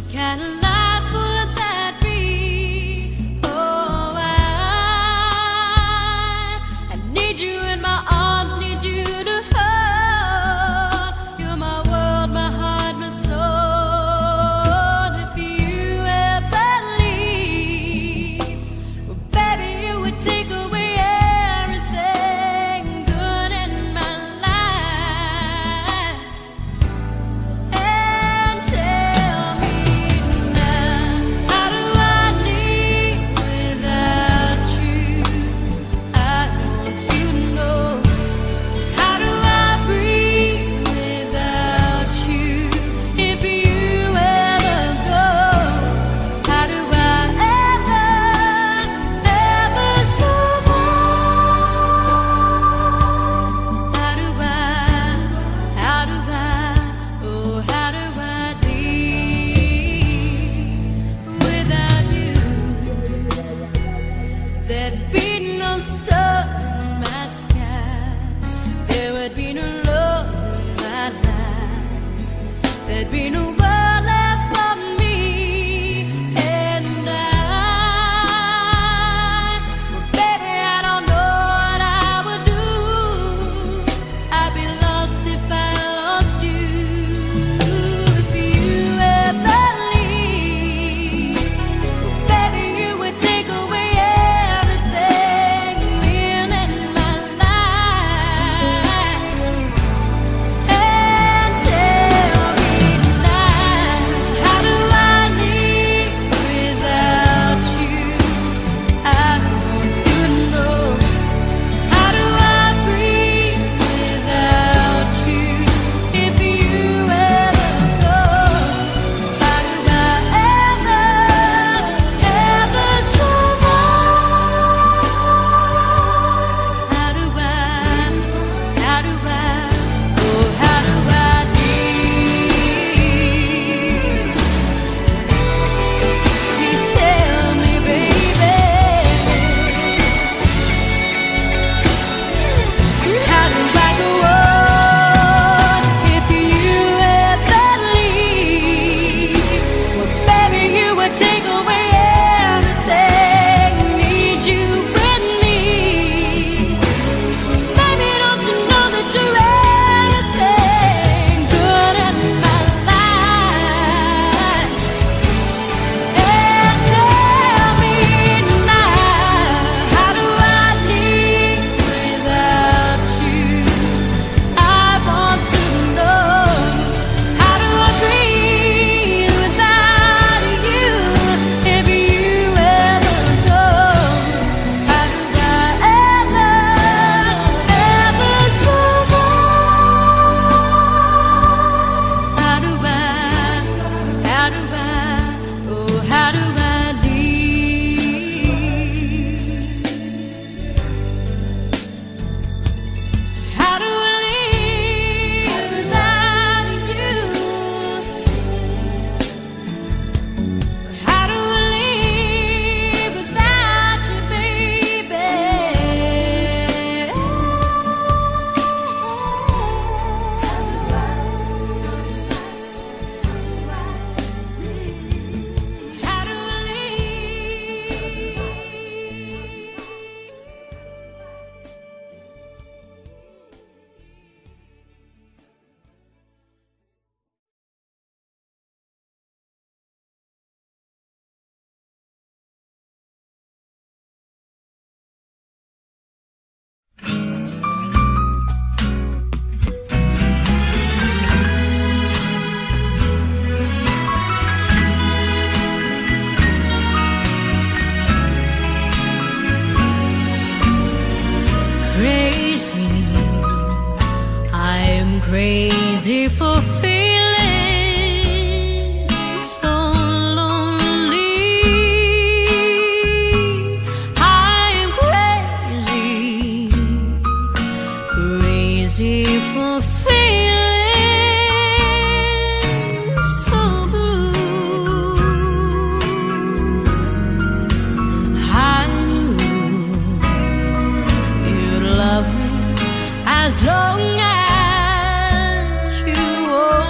What kind of life would that be? Oh, I need you in my arms, need you to hold. You're my world, my heart, my soul. If you ever leave, well, baby, you would take away everything good in my life. And tell me now, how do I live without you? I want to know, how do I breathe without you? If you ever go, how do I ever survive? Oh, how do I live without you? There'd be no sun in my sky. There would be no love in my life. There'd be no world left for me. And well, baby, I don't know what I would do. I'd be lost if I lost you. If you ever leave, well, baby, you would take away everything mean in my life. And tell me tonight, how do I live without you? I want to know, how do I breathe without you? If you ever go, how do I ever survive? Oh, how do I live? Please tell me, baby, how do I go on if you ever leave? Well, baby, you would take away everything. Need you with me. Baby, don't you know that you're everything good in my life? And tell me now, how do I live without you? I want to know, how do I breathe without you? If you ever go, how do I ever survive? Oh, how do I live? How do I live without you? How do I live without you, baby? How do I live? Crazy, I'm crazy for feeling so lonely. I'm crazy, crazy for feeling so blue. I knew you'd love me as long as you were.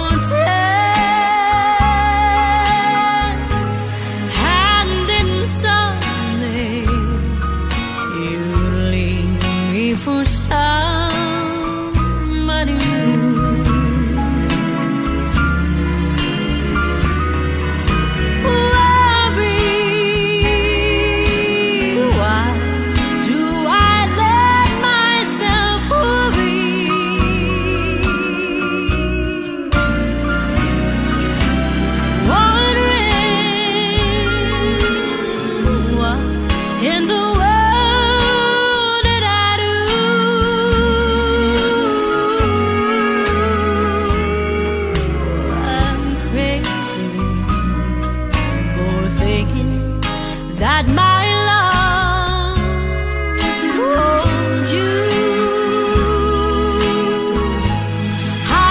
in the world did I do? I'm crazy for thinking that my love could hold you.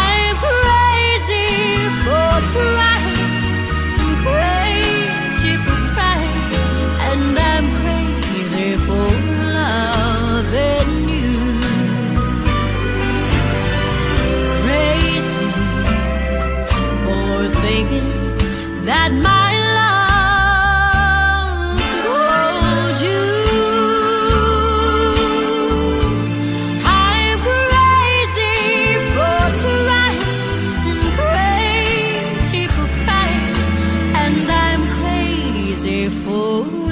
I'm crazy for trying, I'm crazy for crying, and I'm crazy for loving you. Crazy for thinking that my love could hold you. I'm crazy for trying, I'm crazy for crying, and I'm crazy for loving you.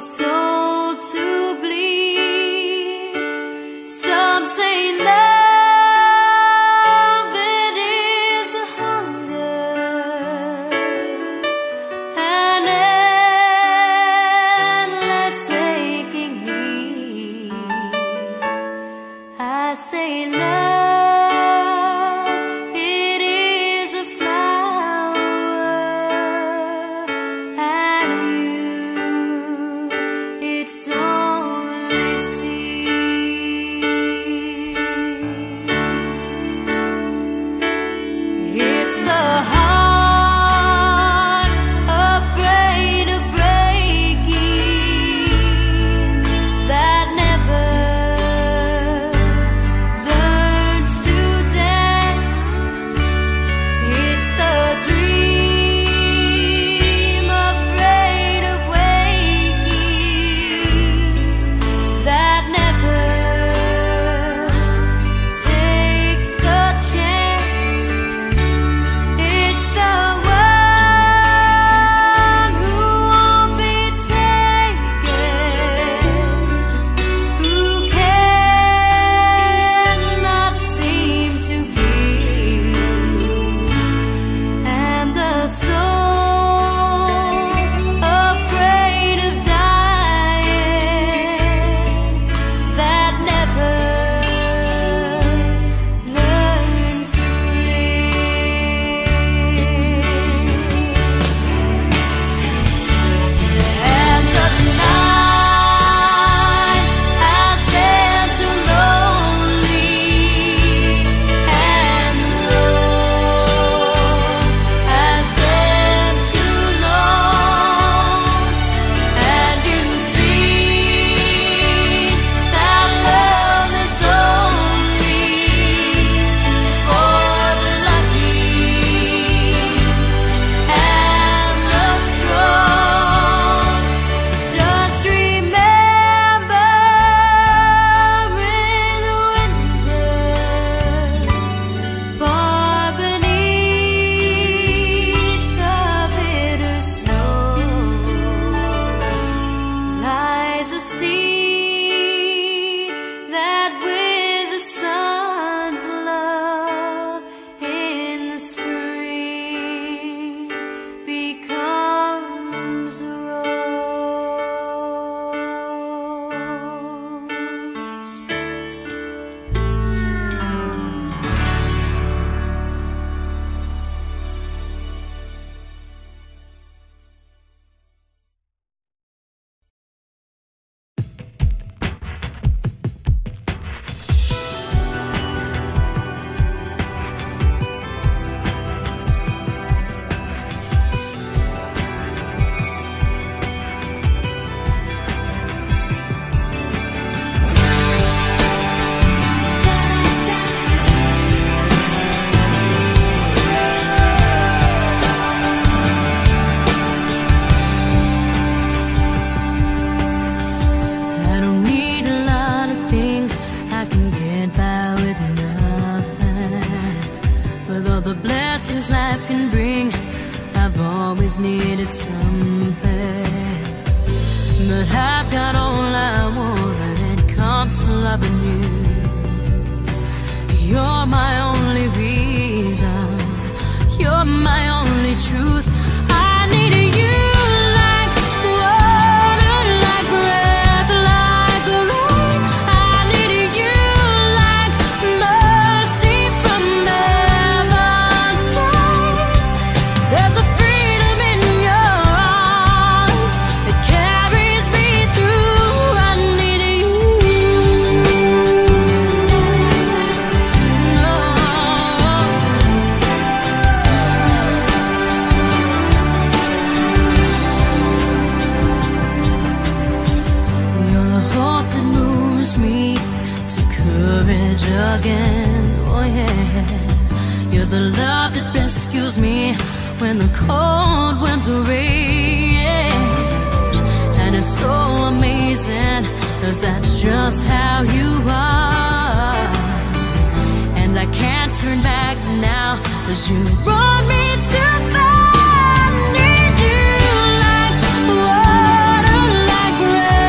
So soul to bleed. Some say love, it is a hunger, an endless aching need. I say love, life can bring. I've always needed something, but I've got all I want when it comes to loving you. You're my only reason, you're my only truth. I need you like water, like breath, like rain. I need you like mercy from heaven. There's a freedom in your arms that carries me through. I need you. Oh. You're the hope that moves me to courage again. Oh yeah. You're the love that rescues me when the cold winter rage, and it's so amazing, 'cause that's just how you are. And I can't turn back now, 'cause you brought me to the. I need you like water, like breath.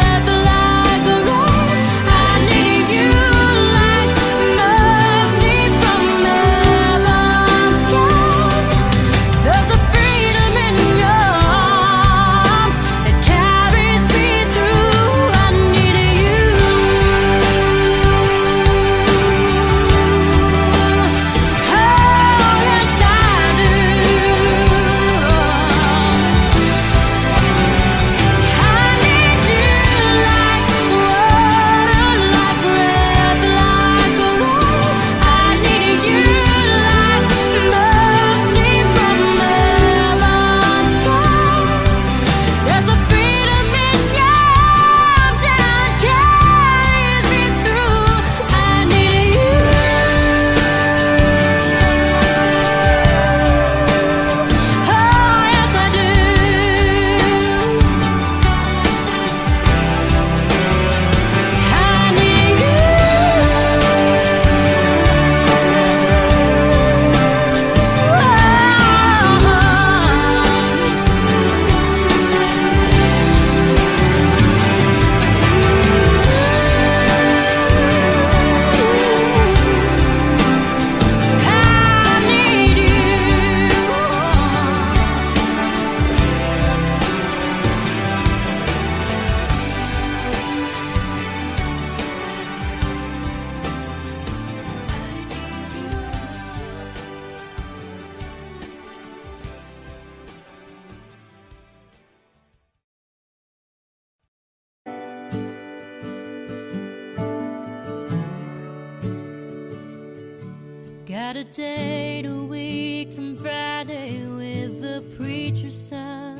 Saturday to week from Friday with the preacher's son.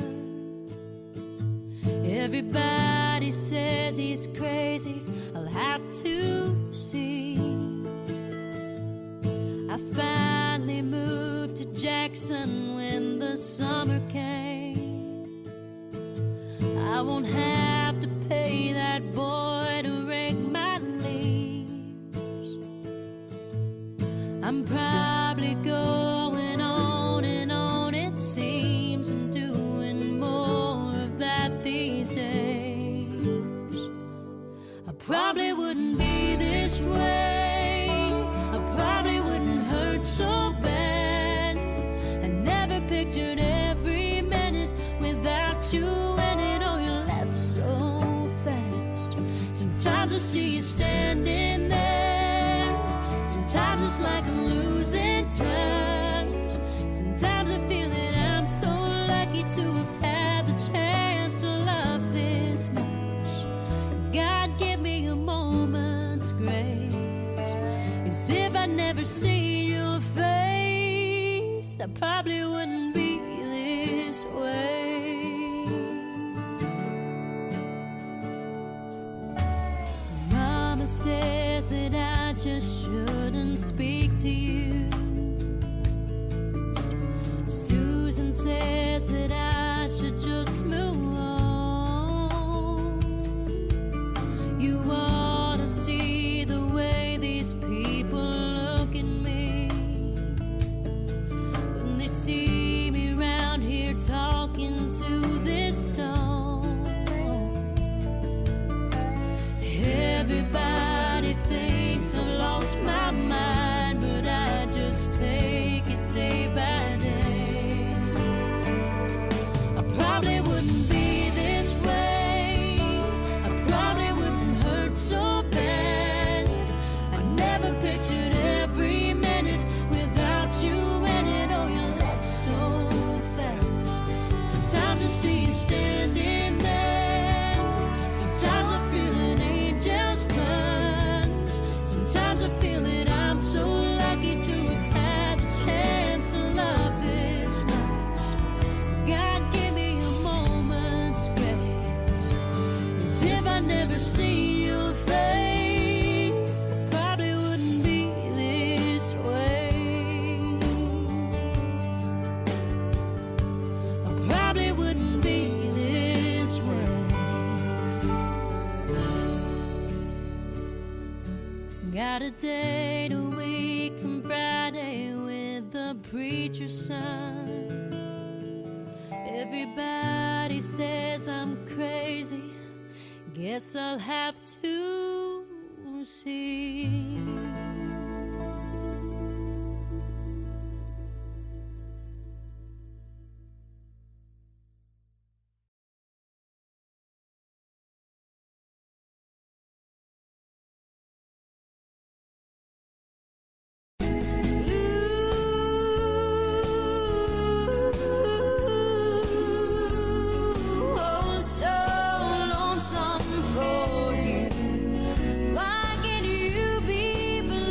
Everybody says he's crazy, I'll have to see. I finally moved to Jackson when the summer came. I won't have to pay that boy to rake my leaves. I'm probably going on, it seems I'm doing more of that these days. I probably wouldn't be this way, I probably wouldn't hurt so bad. I never pictured every minute without you in it. Oh, you left so fast. Sometimes I see you standing there, sometimes it's like I'm losing touch. Sometimes I feel that I'm so lucky to have had the chance to love this much. God, give me a moment's grace, as if I'd never seen your face. I probably wouldn't be this way. Mama says that I just shouldn't speak to you. Susan says that I should just move on. You ought to see the way these people look at me when they see me round here talking to this stone. Everybody thinks I've lost my mind, but I just take it day by day. Saturday to week from Friday with the preacher's son. Everybody says I'm crazy, guess I'll have to see. For you, why can't you be blessed?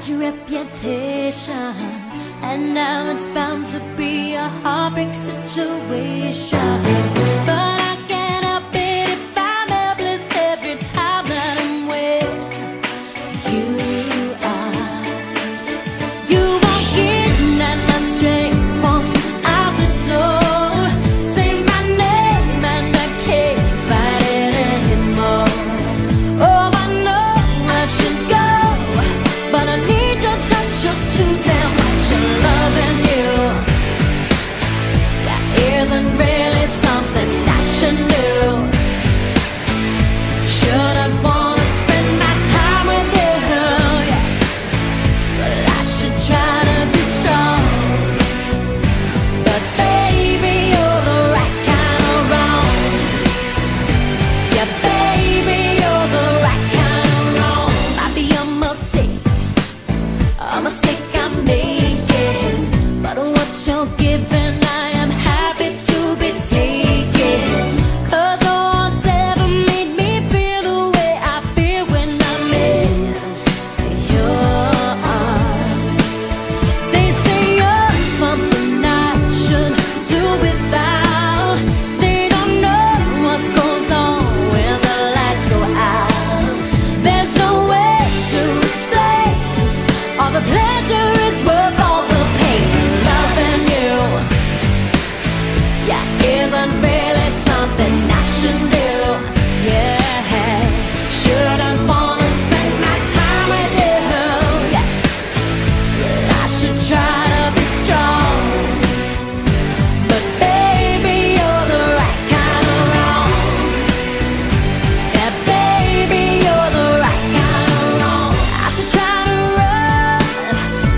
got your reputation, and now it's bound to be a heartbreak situation. But I can't help it if I'm helpless every time that I'm with you are. You won't get that my strength walks out the door. Say my name and I can't fight it anymore. Oh, I know I should go, but I need your touch just to damn much. I'm loving you. That isn't really something I should do. Shouldn't wanna spend my time with you, yeah. But I should try to be strong. But baby, you're the right kind of wrong. Yeah, baby, you're the right kind of wrong. Might be a mistake I'm making, but what you're giving, I am happy to be taking. 'Cause no one's ever made me feel the way I feel when I'm in your arms. They say you're something I should do without. They don't know what goes on when the lights go out. There's no way to explain all the pleasure is worth all the pain. Loving you, yeah, isn't really something I should do. Yeah, shouldn't wanna spend my time with you, yeah. But I should try to be strong. But baby, you're the right kind of wrong. Yeah, baby, you're the right kind of wrong. I should try to run,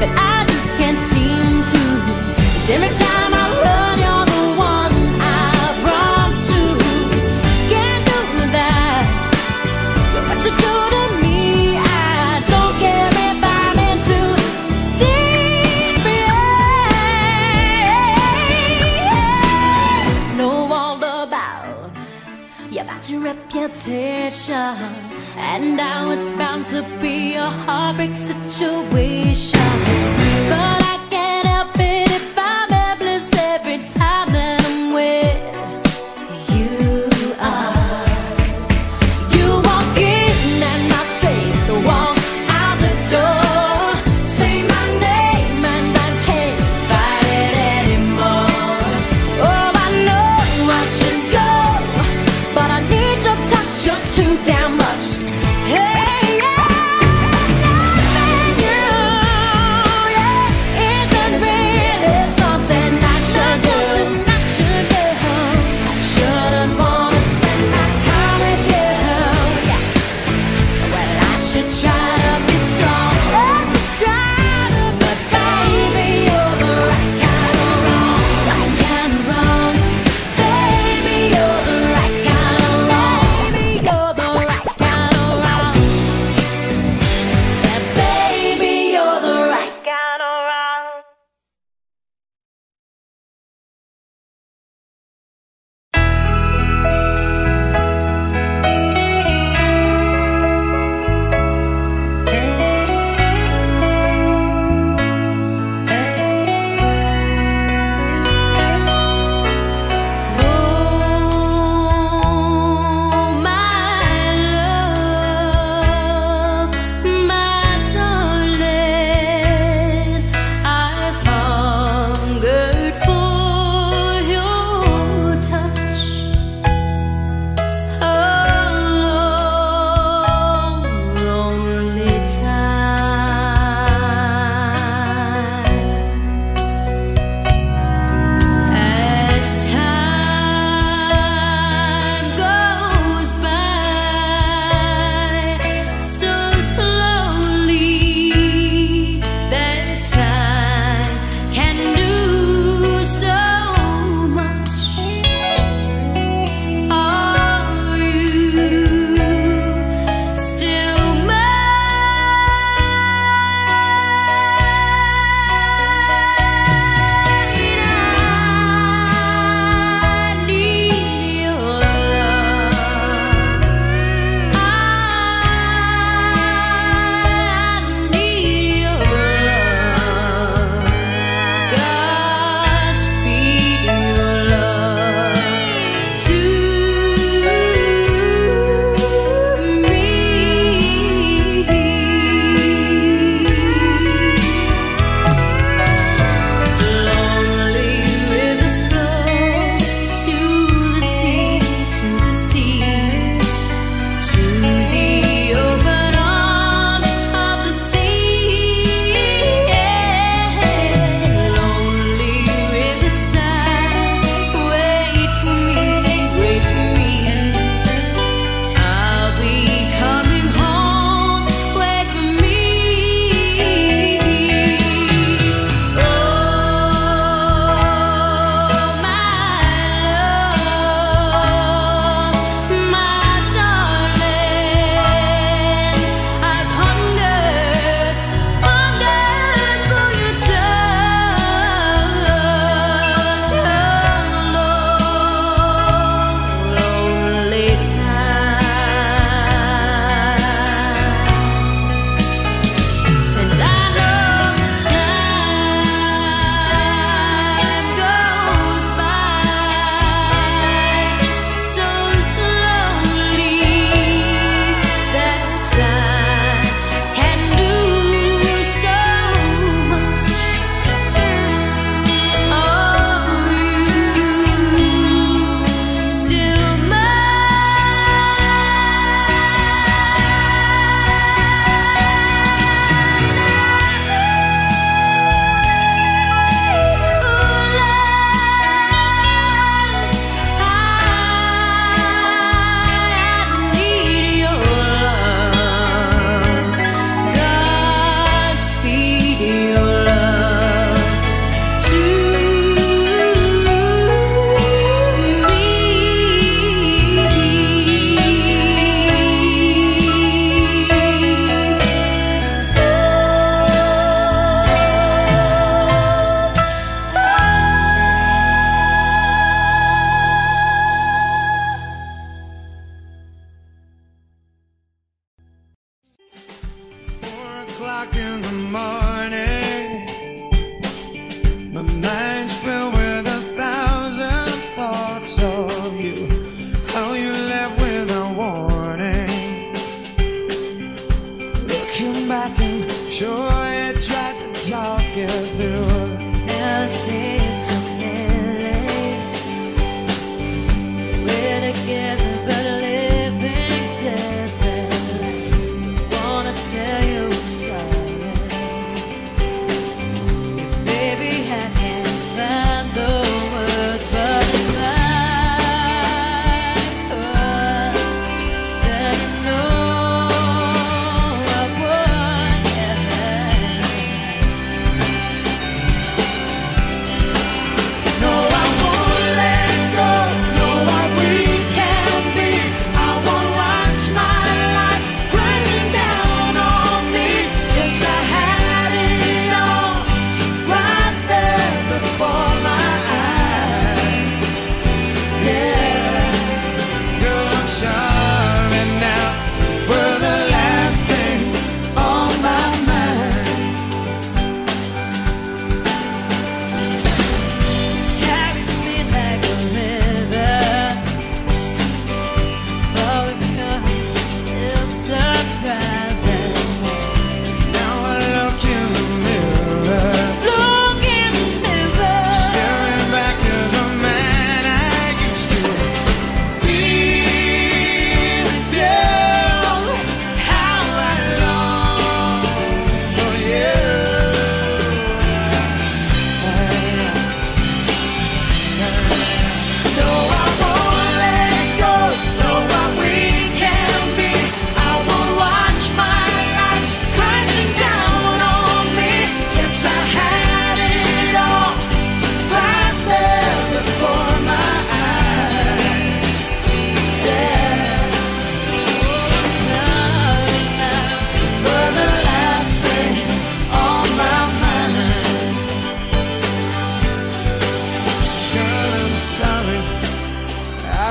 but I just can't seem to. 'Cause every time I run, you're the one I run to. Can't do that. You're what you do to me. I don't care if I'm in too deep, yeah. Know all about, yeah, about your reputation, and now it's bound to be a heartbreak situation. But I can't help it if I'm helpless every time that I'm with you are. You walk in and I straight the walls out the door. Say my name and I can't fight it anymore. Oh, I know I should go, but I need your touch just too damn much. Hey, yeah, loving you, yeah.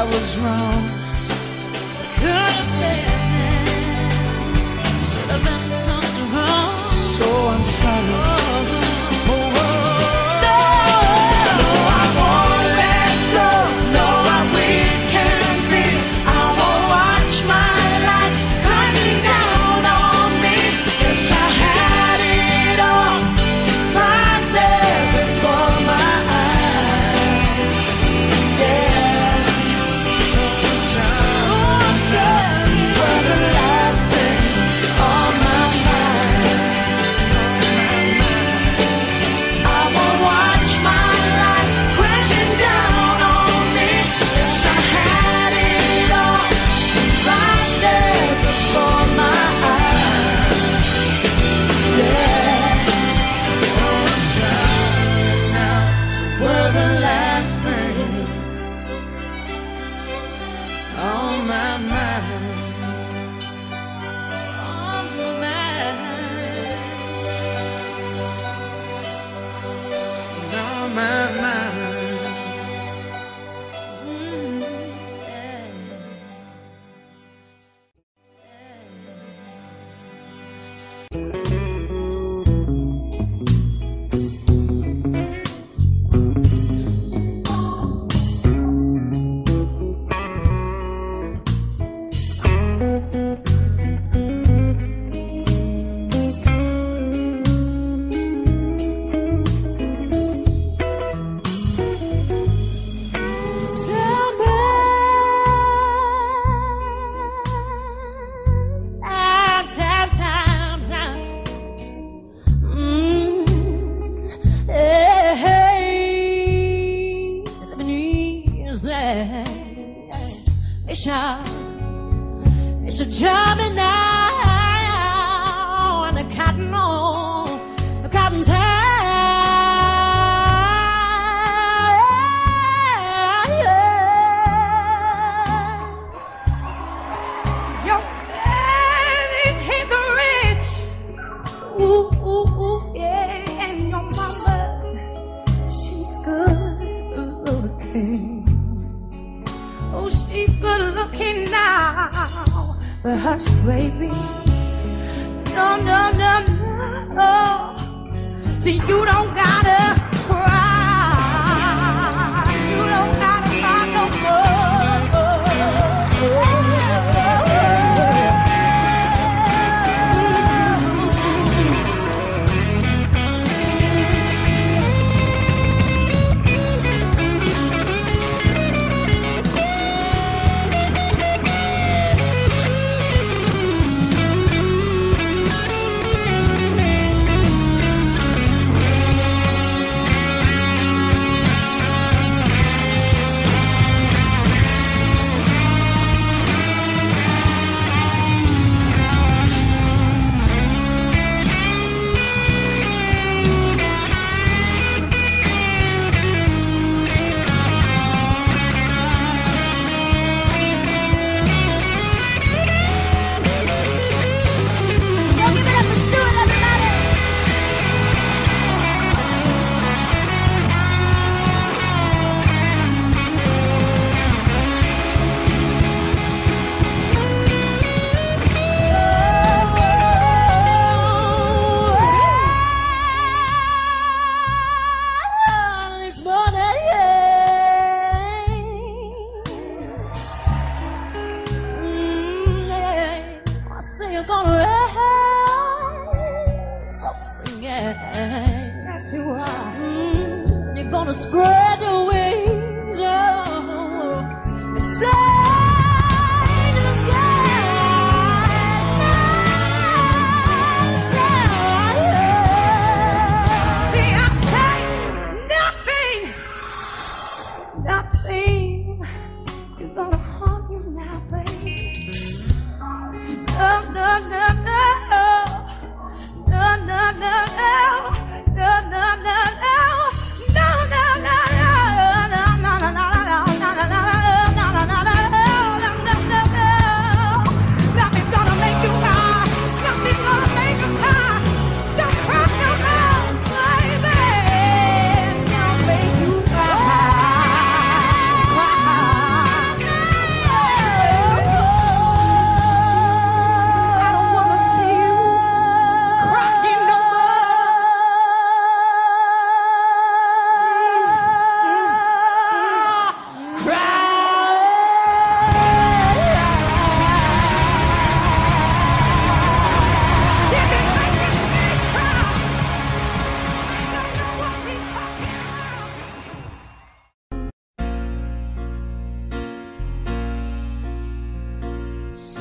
I was wrong. Could have been, should have been something wrong. So I'm sorry.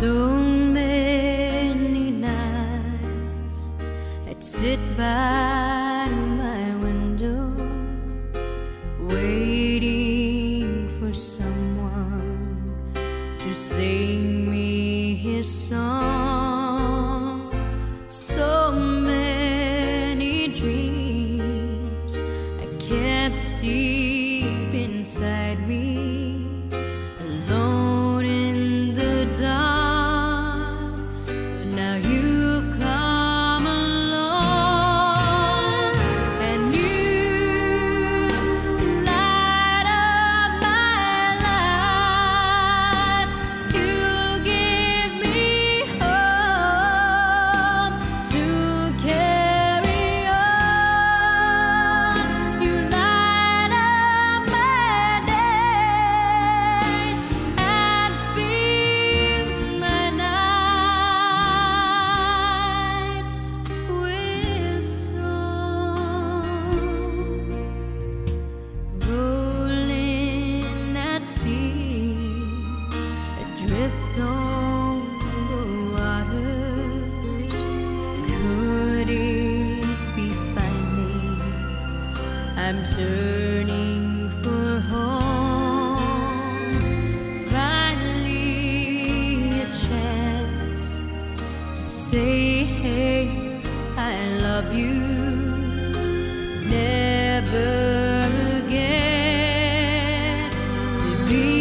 So many nights I'd sit by my window, waiting for someone to sing me his song. So many dreams I kept deep inside me, alone in the dark. Drift on the waters, could it be finally I'm turning for home? Finally a chance to say, hey, I love you. Never again to be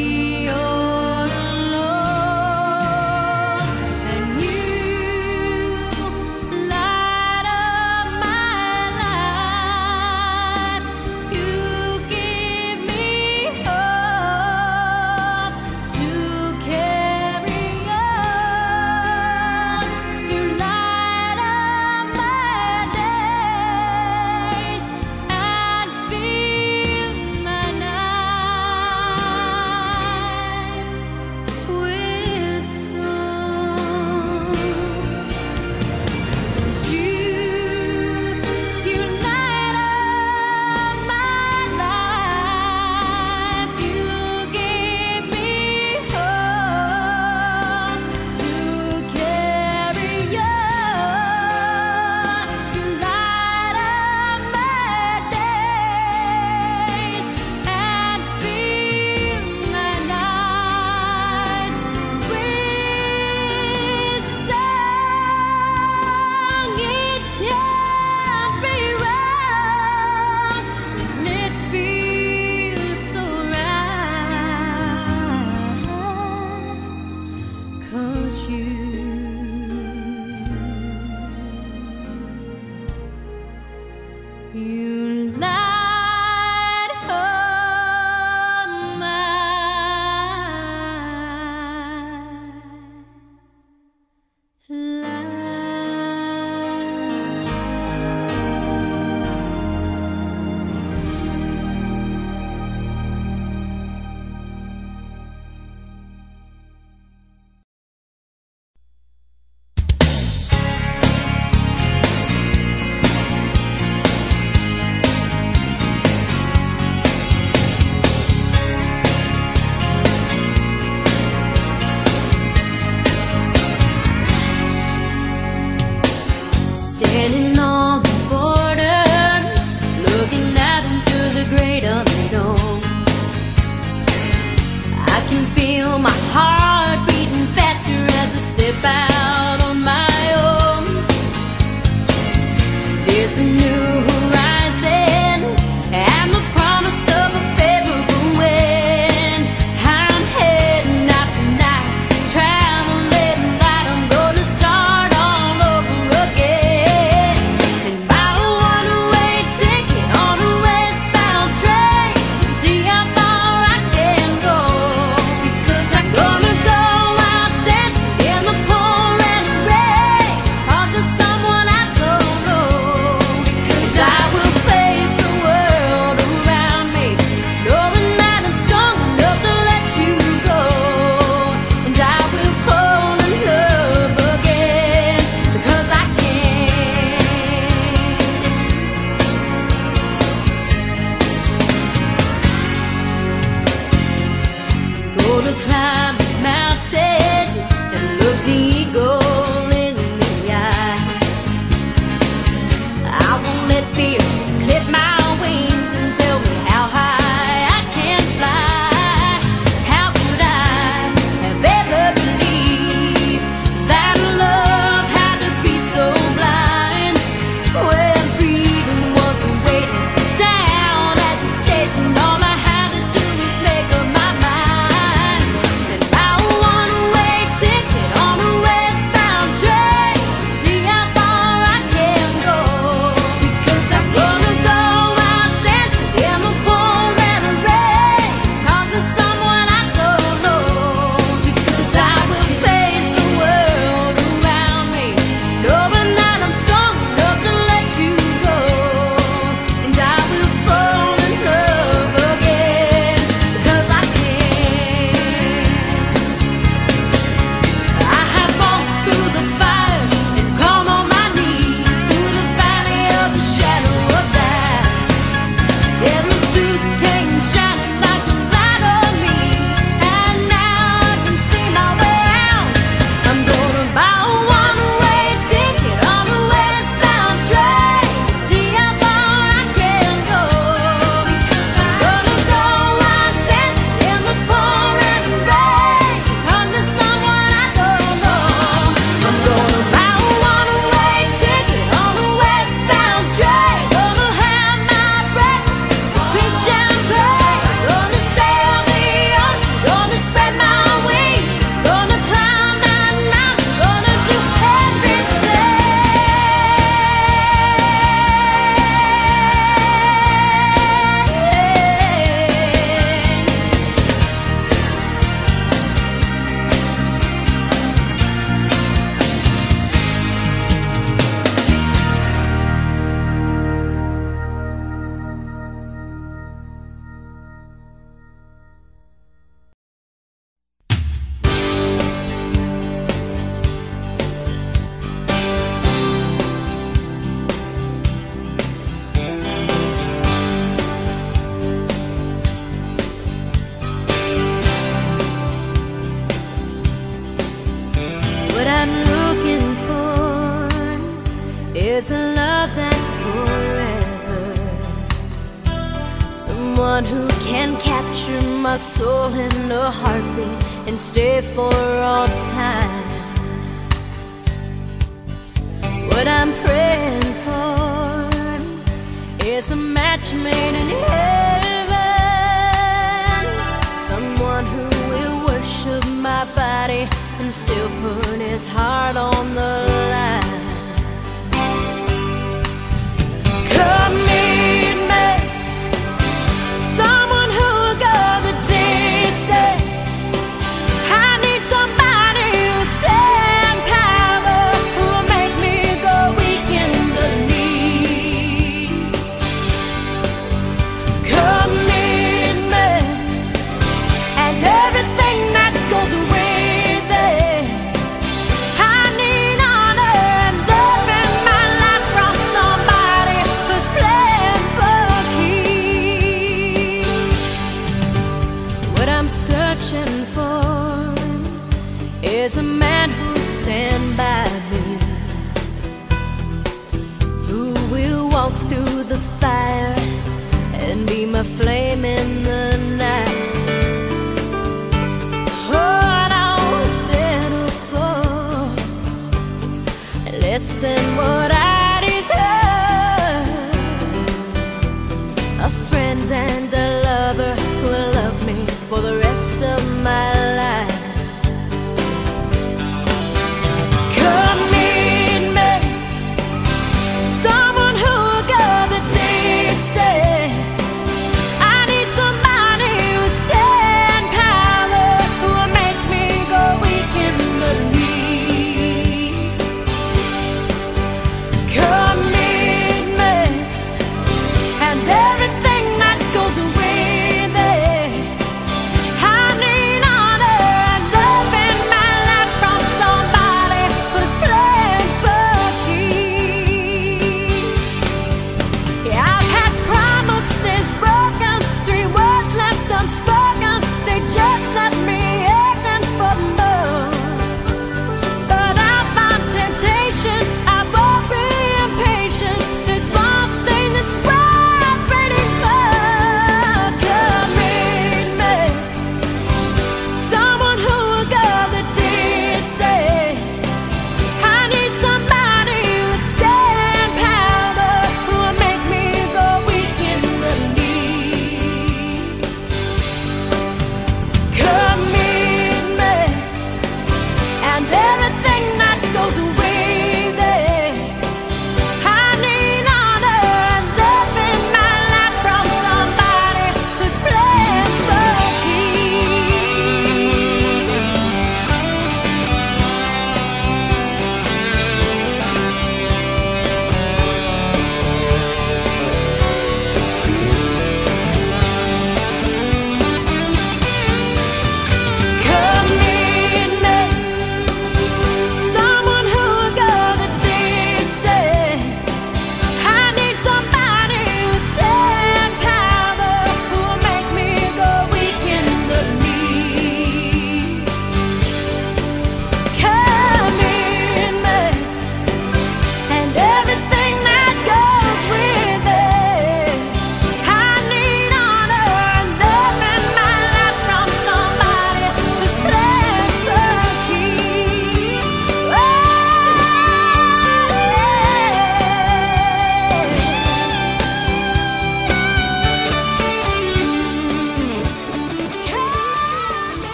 There's a love that's forever, someone who can capture my soul in a heartbeat and stay for all time. What I'm praying for is a match made in heaven, someone who will worship my body and still put his heart on the line. Come meet me, someone who will go the distance. I need somebody who's stand power, who will make me go weak in the knees. Come meet me, and everything that goes away. Searching for is a man who'll stand by me, who will walk through the fire and be my flame in the night. Oh, and I won't settle for less than what I deserve. A friend and a lover who will love me for the rest of my life. Come meet me, someone who will go the distance. I need somebody who's stand power, who will make me go weak in the knees. Come meet me, and everything that goes away.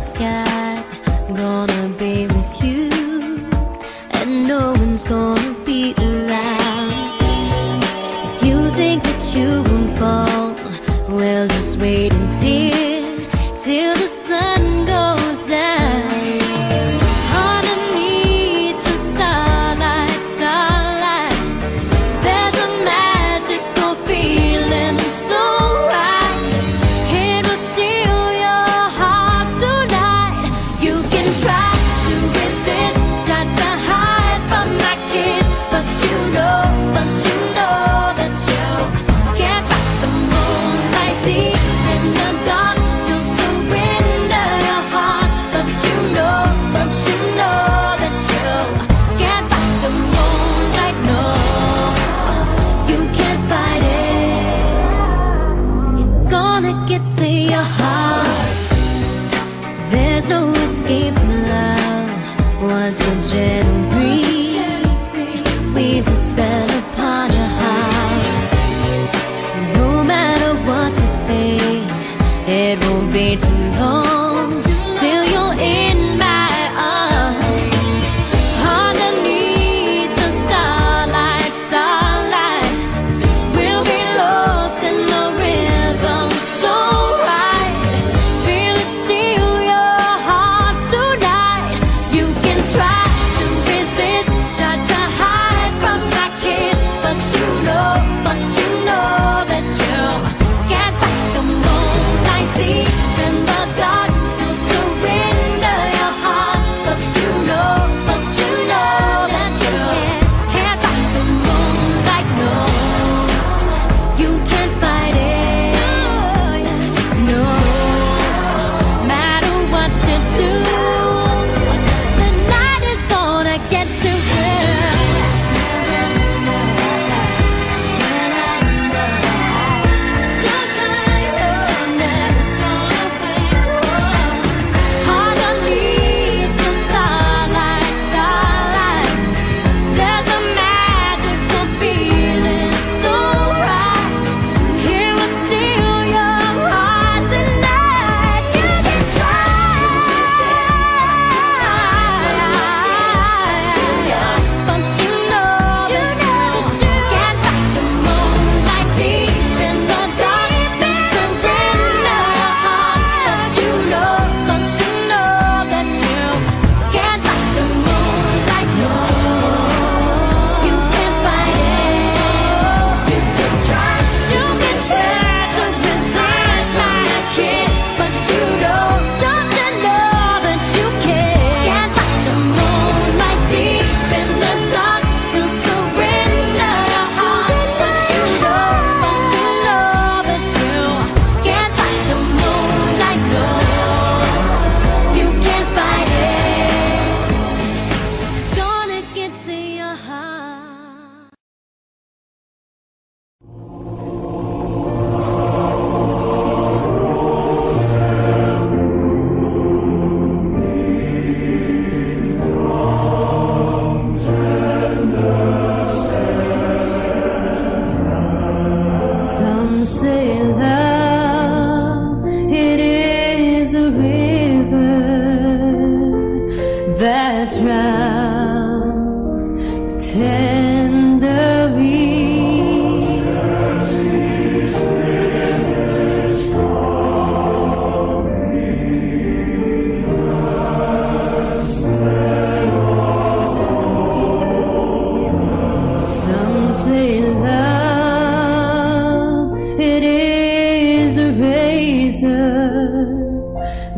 Sky, gonna be with you, and no one's gonna be around. If you think that you won't fall, well, just wait and see. Till the sun goes down underneath the stars. There's no escape from love. Once the gentle breeze leaves its spell upon your heart. No matter what you think, it won't be too long till you're in my arms. Underneath the starlight, starlight, we'll be lost in the rhythm so right. Feel it steal your heart tonight. You can try to resist, try to hide from my kiss, but you know that you'll get back the moonlight deep in the dark.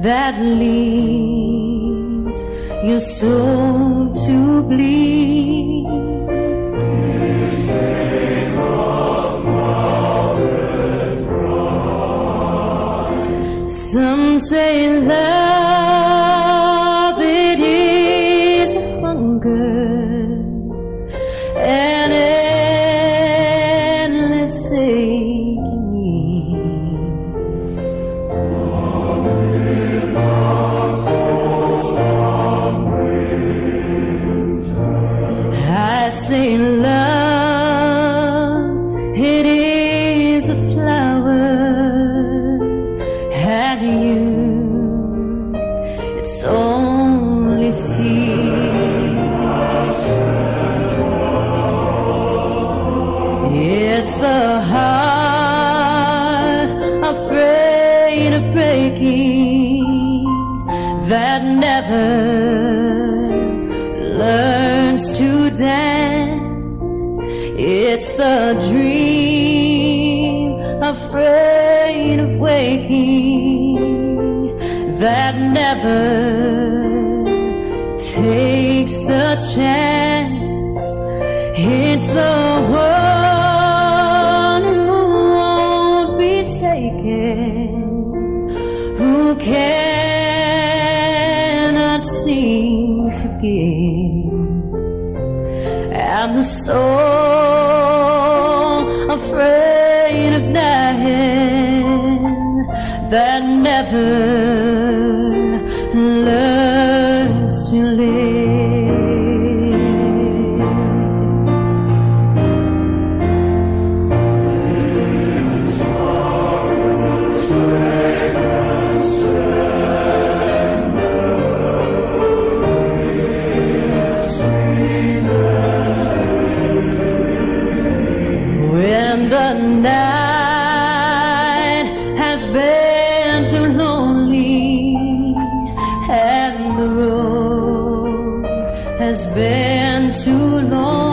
That leaves your soul to bleed. Please take off our red pride. Some say love, it is hunger, an endless aching. Say love, it is a flower. Had you its only seed, it's the heart afraid of breaking that never learns to dance. It's the dream afraid of waking that never takes the chance. It's the one who won't be taken, who cannot seem to give, and the soul afraid of dying that never has been too long.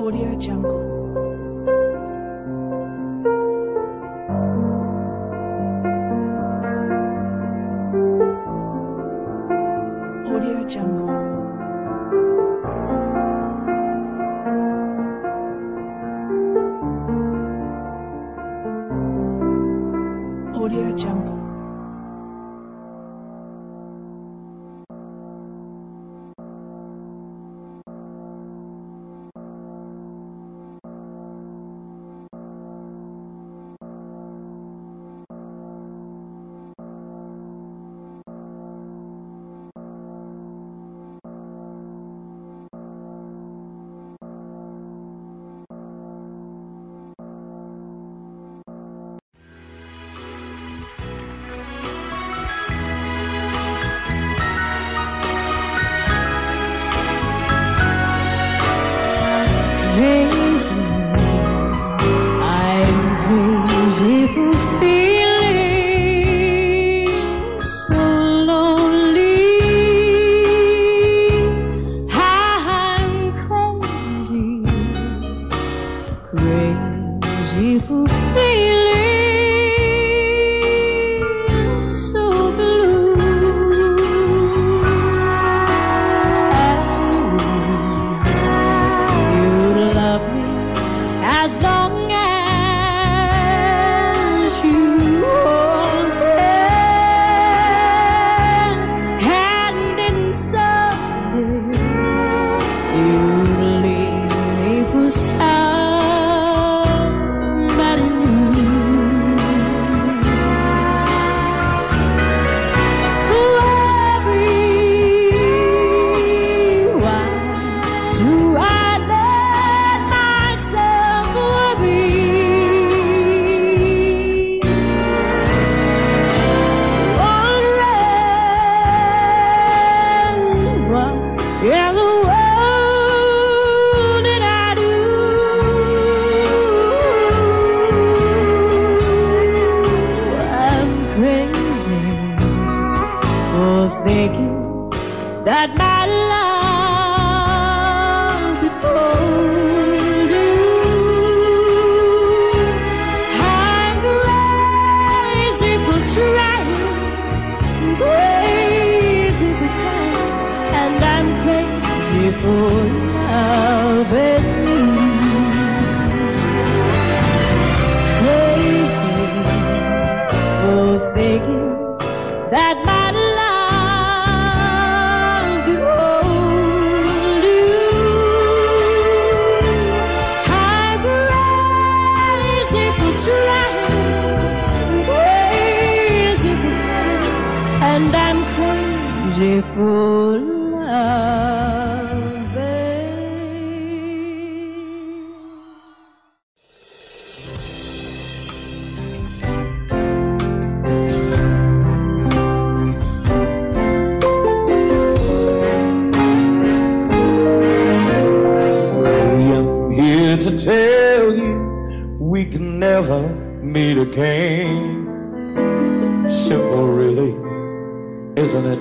Audio Jungle. Audio Jungle. Audio Jungle. That my love could hold you. wonderful love. I'm here to tell you we can never meet again. Simple really, isn't it?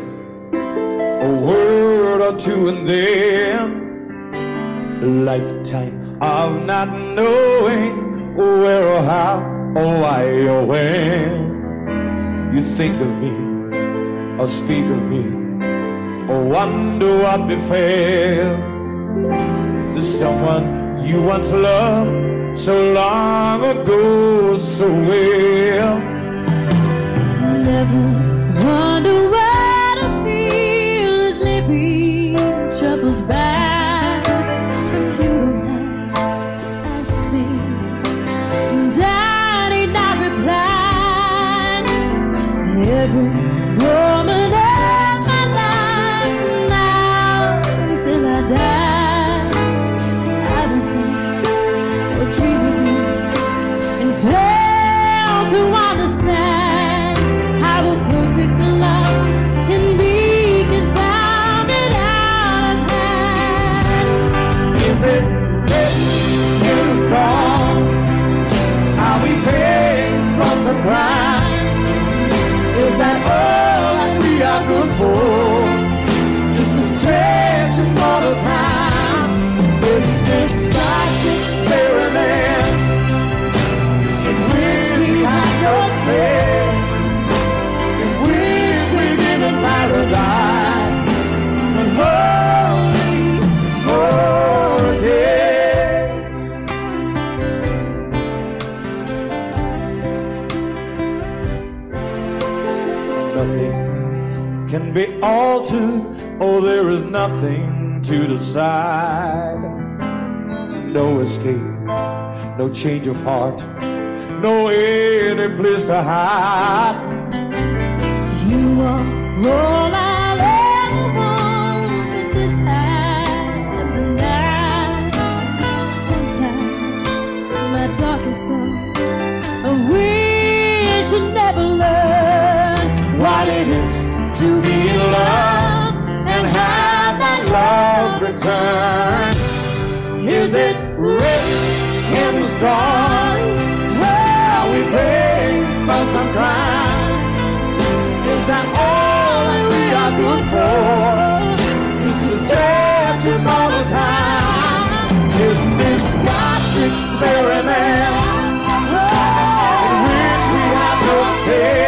A word or two and then a lifetime of not knowing where or how or why or when. You think of me or speak of me or wonder what befell to someone you once loved so long ago so well. Never wonder why to feel as sleepy troubles back. You don't have to ask me, and I need not reply. Every woman of my life from now until I die, I will think or dream of you and fail to understand. Is that all that we are good for? Just a stretch of mortal time. It's this life's experiment in which we hide ourselves, in which we live in paradise, and only for a day. Nothing can be altered, oh, there is nothing to decide. No escape, no change of heart, no any place to hide. You are all I'll ever want, but this I deny. Sometimes my darkest thoughts, I wish you'd never learn what it is to be in love and have that love return. Is it written in the stars how we pray for some crime? Is that all that we are good for? Just a step to mortal time. Is this God's experiment in which we have no say?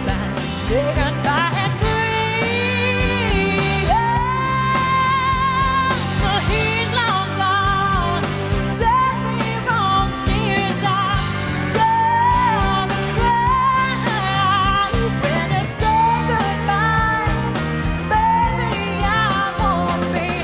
Baby, I'm gonna be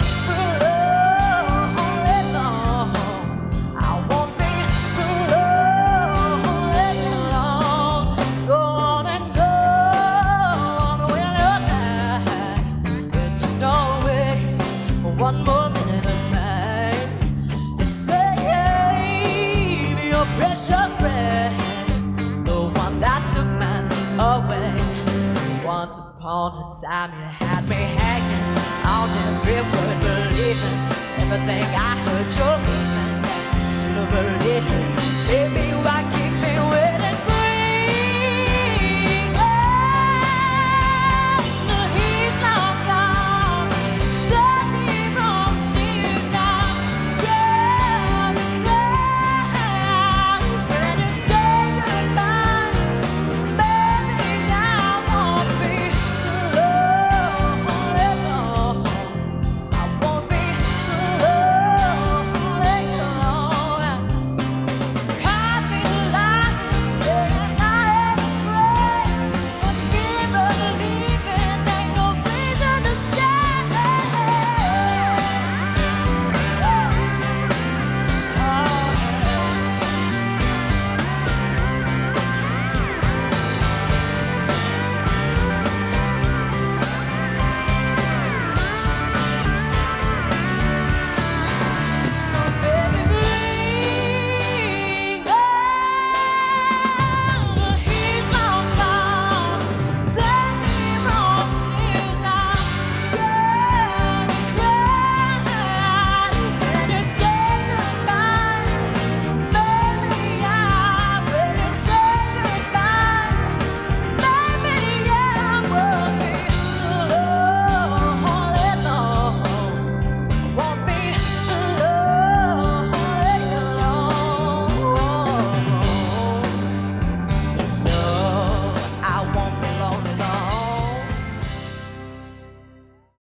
time you had me hanging on every word, believing everything I heard.